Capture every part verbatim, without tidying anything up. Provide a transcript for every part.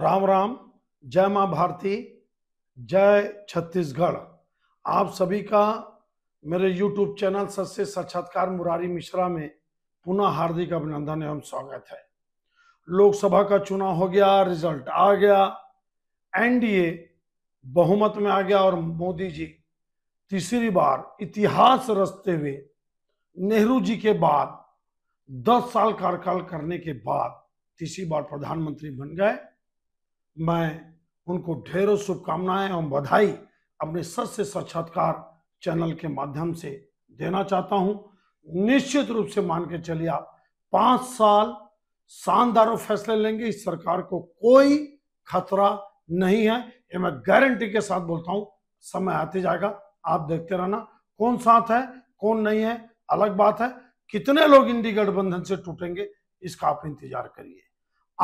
राम राम, जय माँ भारती, जय छत्तीसगढ़। आप सभी का मेरे यूट्यूब चैनल सच्चे साक्षात्कार मुरारी मिश्रा में पुनः हार्दिक अभिनंदन एवं स्वागत है। लोकसभा का चुनाव हो गया, रिजल्ट आ गया, एनडीए बहुमत में आ गया और मोदी जी तीसरी बार इतिहास रचते हुए नेहरू जी के बाद दस साल कार्यकाल करने के बाद तीसरी बार प्रधानमंत्री बन गए। मैं उनको ढेरों शुभकामनाएं और बधाई अपने सच्चे साक्षात्कार चैनल के माध्यम से देना चाहता हूं। निश्चित रूप से मान के चलिए आप पांच साल शानदार फैसले लेंगे। इस सरकार को कोई खतरा नहीं है, ये मैं गारंटी के साथ बोलता हूं। समय आते जाएगा, आप देखते रहना कौन साथ है कौन नहीं है, अलग बात है। कितने लोग इंडी गठबंधन से टूटेंगे इसका आप इंतजार करिए।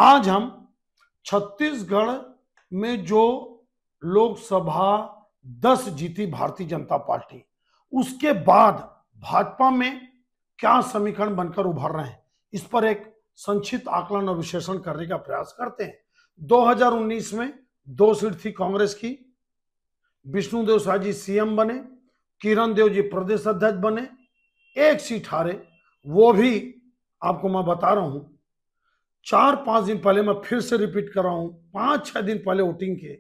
आज हम छत्तीसगढ़ में जो लोकसभा दस जीती भारतीय जनता पार्टी, उसके बाद भाजपा में क्या समीकरण बनकर उभर रहे हैं, इस पर एक संक्षिप्त आकलन और विश्लेषण करने का प्रयास करते हैं। दो हज़ार उन्नीस में दो सीट थी कांग्रेस की। विष्णुदेव साय जी सीएम बने, किरण देव जी प्रदेश अध्यक्ष बने, एक सीट हारे, वो भी आपको मैं बता रहा हूं। चार पांच दिन पहले, मैं फिर से रिपीट कर रहा हूं, पांच छह दिन पहले वोटिंग के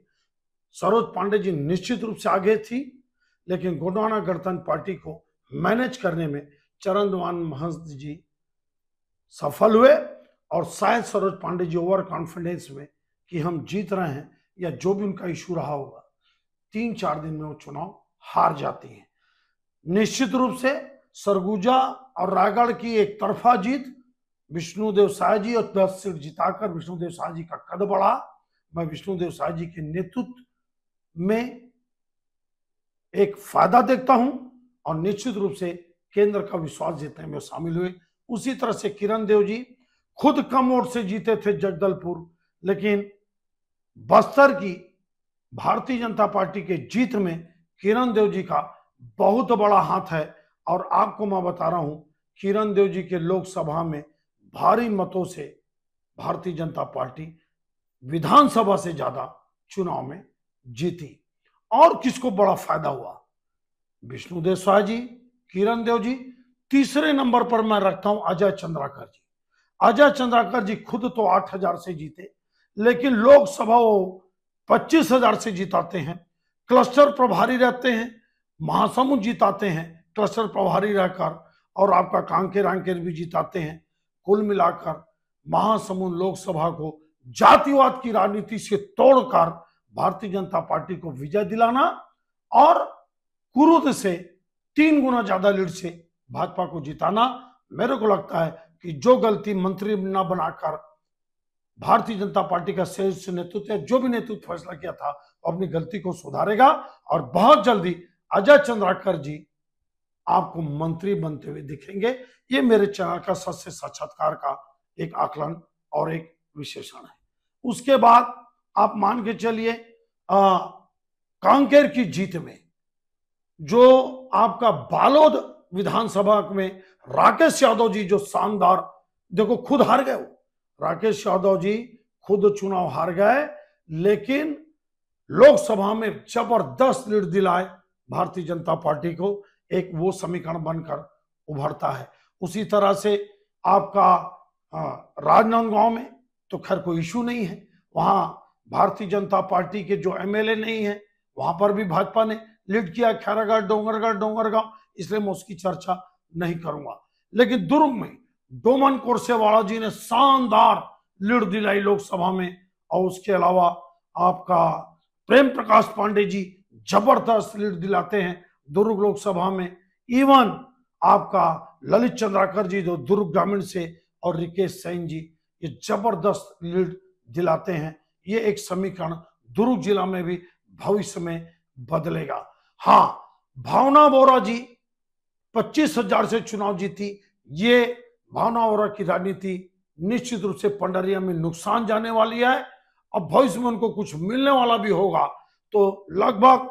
सरोज पांडे जी निश्चित रूप से आगे थी, लेकिन गोंडवाना गणतंत्र पार्टी को मैनेज करने में चरंदवान महंत जी सफल हुए और शायद सरोज पांडे जी ओवर कॉन्फिडेंस में कि हम जीत रहे हैं या जो भी उनका इशू रहा होगा, तीन चार दिन में वो चुनाव हार जाती है। निश्चित रूप से सरगुजा और रायगढ़ की एक तरफा जीत, विष्णुदेव साय जी और दस सीट जिताकर विष्णुदेव साय जी का कद बढ़ा। मैं विष्णुदेव साय जी के नेतृत्व में एक फायदा देखता हूं और निश्चित रूप से केंद्र का विश्वास जीतने में शामिल हुए। उसी तरह से किरण देव जी खुद कम वोट से जीते थे जगदलपुर, लेकिन बस्तर की भारतीय जनता पार्टी के जीत में किरण देव जी का बहुत बड़ा हाथ है। और आपको मैं बता रहा हूं, किरण देव जी के लोकसभा में भारी मतों से भारतीय जनता पार्टी विधानसभा से ज्यादा चुनाव में जीती। और किसको बड़ा फायदा हुआ? विष्णुदेव साय जी, किरण देव जी। तीसरे नंबर पर मैं रखता हूं अजय चंद्राकर जी। अजय चंद्राकर जी खुद तो आठ हजार से जीते, लेकिन लोकसभा वो पच्चीस हजार से जिताते हैं। क्लस्टर प्रभारी रहते हैं, महासमुंद जिताते हैं क्लस्टर प्रभारी रहकर, और आपका कांकेर रांकेर भी जिताते हैं। कुल मिलाकर महासमुंद लोकसभा को जातिवाद की राजनीति से तोड़कर भारतीय जनता पार्टी को विजय दिलाना और कुरुद से तीन गुना ज्यादा लीड से भाजपा को जिताना। मेरे को लगता है कि जो गलती मंत्री न बनाकर भारतीय जनता पार्टी का शीर्ष नेतृत्व, जो भी नेतृत्व फैसला किया था, अपनी गलती को सुधारेगा और बहुत जल्दी अजय चंद्राकर जी आपको मंत्री बनते हुए दिखेंगे। ये मेरे चैनल का सच्चे साक्षात्कार का एक आकलन और एक विश्लेषण है। उसके बाद आप मान के चलिए कांकेर की जीत में जो आपका बालोद विधानसभा में राकेश यादव जी जो शानदार, देखो खुद हार गए। वो राकेश यादव जी खुद चुनाव हार गए, लेकिन लोकसभा में जबरदस्त लीड दिलाए भारतीय जनता पार्टी को। एक वो समीकरण बनकर उभरता है। उसी तरह से आपका राजनांदगांव में तो खैर कोई इशू नहीं है, वहां भारतीय जनता पार्टी के जो एमएलए नहीं है, वहां पर भी भाजपा ने लीड किया। खैरागढ़, डोंगरगढ़, डोंगरगांव, इसलिए मैं उसकी चर्चा नहीं करूंगा। लेकिन दुर्ग में डोमन कोरसेवाला जी ने शानदार लीड दिलाई लोकसभा में, और उसके अलावा आपका प्रेम प्रकाश पांडे जी जबरदस्त लीड दिलाते हैं दुर्ग लोकसभा में। इवन आपका ललित चंद्राकर जी जो दुर्ग ग्रामीण से और राकेश सैन जी, ये जबरदस्त लीड दिलाते हैं। ये एक समीकरण दुर्ग जिला में भी भविष्य में बदलेगा। हाँ, भावना बोरा जी पच्चीस हजार से चुनाव जीती। ये भावना बोरा की राजनीति निश्चित रूप से पंडरिया में नुकसान जाने वाली है। अब भविष्य में उनको कुछ मिलने वाला भी होगा तो लगभग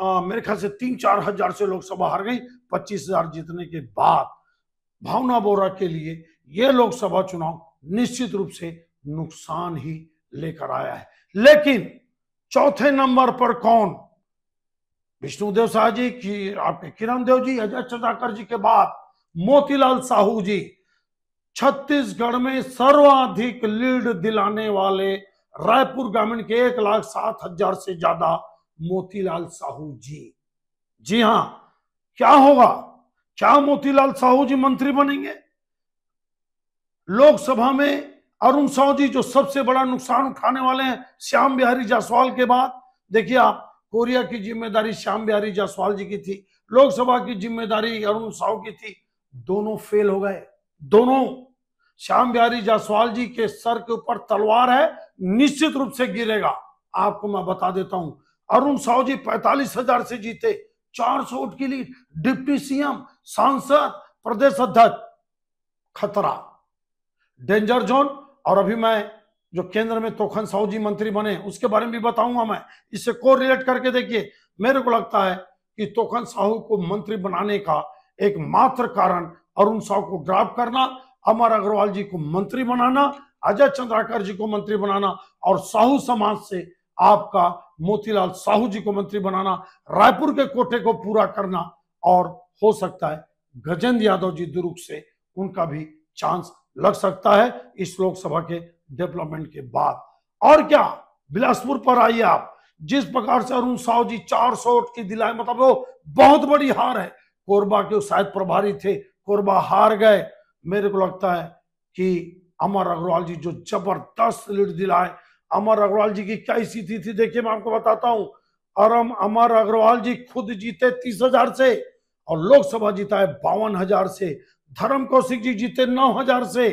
आ, मेरे ख्याल से तीन चार हजार से लोकसभा हार गई पच्चीस हजार जीतने के बाद। भावना बोरा के लिए यह लोकसभा चुनाव निश्चित रूप से नुकसान ही लेकर आया है। लेकिन चौथे नंबर पर कौन? विष्णुदेव साय जी की आपके किरण देव जी, अजय चंद्राकर जी के बाद मोतीलाल साहू जी छत्तीसगढ़ में सर्वाधिक लीड दिलाने वाले रायपुर ग्रामीण के एक लाख सात हजार से ज्यादा मोतीलाल साहू जी। जी हां, क्या होगा? क्या मोतीलाल साहू जी मंत्री बनेंगे? लोकसभा में अरुण साहू जी जो सबसे बड़ा नुकसान उठाने वाले हैं श्याम बिहारी जायसवाल के बाद। देखिए आप, कोरिया की जिम्मेदारी श्याम बिहारी जायसवाल जी की थी, लोकसभा की जिम्मेदारी अरुण साहू की थी, दोनों फेल हो गए। दोनों श्याम बिहारी जायसवाल जी के सर के ऊपर तलवार है, निश्चित रूप से गिरेगा। आपको मैं बता देता हूं, अरुण साहू जी पैंतालीस हजार से जीते, चार सौ वोट की लीड, डिप्टी सीएम, सांसद, प्रदेश अध्यक्ष, खतरा, डेंजर जोन। और अभी मैं जो केंद्र में तोखन साहू जी मंत्री बने उसके बारे में भी बताऊंगा। मैं इससे को रिलेट करके देखिए, मेरे को लगता है कि तोखन साहू को मंत्री बनाने का एक मात्र कारण अरुण साहू को ग्राफ करना, अमर अग्रवाल जी को मंत्री बनाना, अजय चंद्राकर जी को मंत्री बनाना और साहू समाज से आपका मोतीलाल साहू जी को मंत्री बनाना, रायपुर के कोटे को पूरा करना और हो सकता है गजेंद्र यादव जी दुर्ग से, उनका भी चांस लग सकता है इस लोकसभा के डेवलपमेंट के बाद। और क्या, बिलासपुर पर आइए आप। जिस प्रकार से अरुण साहू जी चार सौ की दिलाई, मतलब वो बहुत बड़ी हार है। कोरबा के शायद प्रभारी थे, कोरबा हार गए। मेरे को लगता है कि अमर अग्रवाल जी जो जबरदस्त लीड दिलाए, अमर अग्रवाल जी की क्या स्थिति थी, थी देखिए मैं आपको बताता हूं। अरम अमर अग्रवाल जी खुद जीते तीस हजार से और लोकसभा जीता है बावन हजार से। धर्म कौशिक जी जीते नौ हजार से,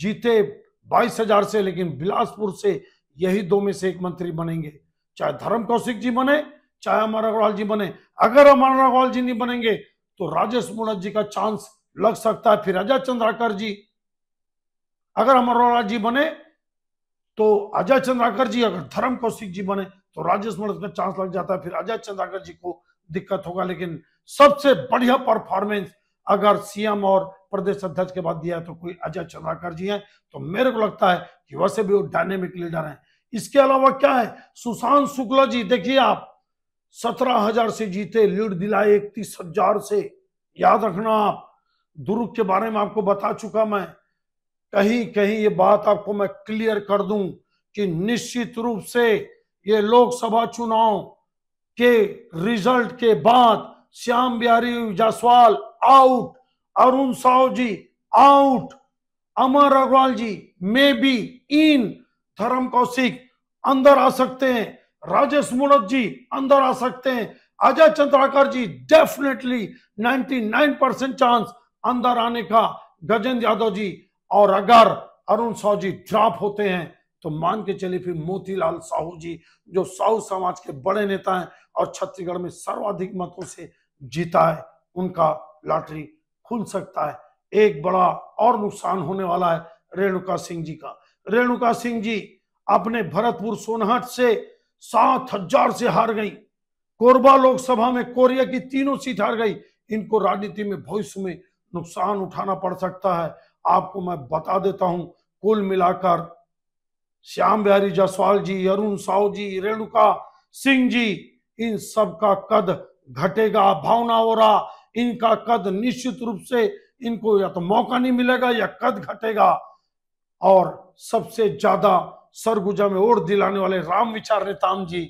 जीते बाईस हजार से, लेकिन बिलासपुर से यही दो में से एक मंत्री बनेंगे। चाहे धर्म कौशिक जी बने, चाहे अमर अग्रवाल जी बने। अगर अमर अग्रवाल जी नहीं बनेंगे तो राजेश मूणत जी का चांस लग सकता है, फिर अजय चंद्राकर जी। अगर अमर अग्रवाल जी बने तो अजय चंद्राकर जी, अगर धर्म कौशिक जी बने तो राजेश मूणत का चांस लग जाता है, फिर अजय चंद्राकर जी को दिक्कत होगा। लेकिन सबसे बढ़िया परफॉर्मेंस अगर सीएम और प्रदेश अध्यक्ष के बाद दिया तो कोई अजय चंद्राकर जी हैं। तो मेरे को लगता है कि वैसे भी वो डायनेमिक लीडर हैं। इसके अलावा क्या है, सुशांत शुक्ला जी, देखिए आप सत्रह हजार से जीते, लीड दिलाए इकतीस हजार से। याद रखना आप, दुर्ग के बारे में आपको बता चुका मैं। कहीं कहीं ये बात आपको मैं क्लियर कर दूं कि निश्चित रूप से ये लोकसभा चुनाव के रिजल्ट के बाद Shyam Bihari Jaiswal out, Arun Sahu ji out, Amar Agrawal ji may be in, Dharam Kaushik अंदर आ सकते हैं, राजेश मूणत जी अंदर आ सकते हैं, अजय चंद्राकर जी डेफिनेटली निन्यानवे परसेंट चांस अंदर आने का, गजेंद्र यादव जी। और अगर अरुण साहू जी ड्रॉप होते हैं तो मान के चलिए फिर मोतीलाल साहू जी जो साहू समाज के बड़े नेता हैं और छत्तीसगढ़ में सर्वाधिक मतों से जीता है, उनका लॉटरी खुल सकता है। एक बड़ा और नुकसान होने वाला है रेणुका सिंह जी का। रेणुका सिंह जी अपने भरतपुर सोनहट से सात हजार से हार गई, कोरबा लोकसभा में कोरिया की तीनों सीट हार गई। इनको राजनीति में भविष्य में नुकसान उठाना पड़ सकता है। आपको मैं बता देता हूं, कुल मिलाकर श्याम बिहारी जायसवाल जी, अरुण साहू जी, रेणुका सिंह जी, इन सब का कद घटेगा। भावना ओरा, इनका कद निश्चित रूप से, इनको या तो मौका नहीं मिलेगा या कद घटेगा। और सबसे ज्यादा सरगुजा में वोट दिलाने वाले राम विचार नैताम जी,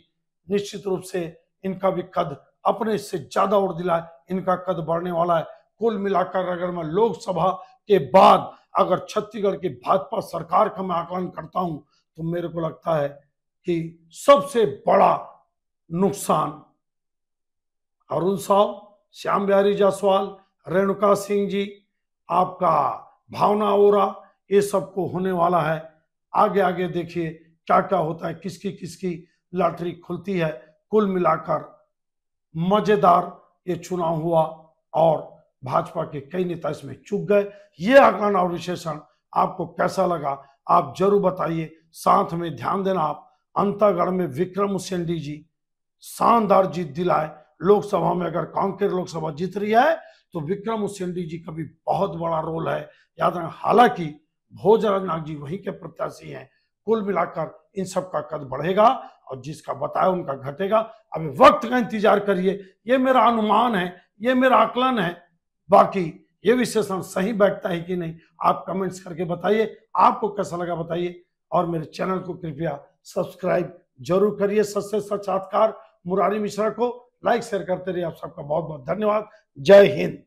निश्चित रूप से इनका भी कद अपने से ज्यादा वोट दिलाए, इनका कद बढ़ने वाला है। कुल मिलाकर अगर मैं लोकसभा के बाद अगर छत्तीसगढ़ की भाजपा सरकार का मैं आकलन करता हूं तो मेरे को लगता है कि सबसे बड़ा नुकसान अरुण साहू, श्याम बिहारी जायसवाल, रेणुका सिंह जी, आपका भावना ओरा, ये सबको होने वाला है। आगे आगे देखिए क्या क्या होता है, किसकी किसकी लॉटरी खुलती है। कुल मिलाकर मजेदार ये चुनाव हुआ और भाजपा के कई नेता इसमें चूक गए। ये आकलन और विश्लेषण आपको कैसा लगा आप जरूर बताइए। साथ में ध्यान देना आप, अंतागढ़ में विक्रम उसेंडी जी शानदार जीत दिलाए। लोकसभा में अगर कांकेर लोकसभा जीत रही है तो विक्रम उसेंडी जी का भी बहुत बड़ा रोल है, याद रखना। हालांकि भोजराज नाग जी वहीं के प्रत्याशी हैं, कुल मिलाकर इन सब का कद बढ़ेगा और जिसका बताया उनका घटेगा। अभी वक्त का इंतजार करिए, ये मेरा अनुमान है, ये मेरा आकलन है। बाकी ये विश्लेषण सही बैठता है कि नहीं आप कमेंट्स करके बताइए, आपको कैसा लगा बताइए। और मेरे चैनल को कृपया सब्सक्राइब जरूर करिए। सच से साक्षात्कार मुरारी मिश्रा को लाइक शेयर करते रहिए। आप सबका बहुत बहुत धन्यवाद। जय हिंद।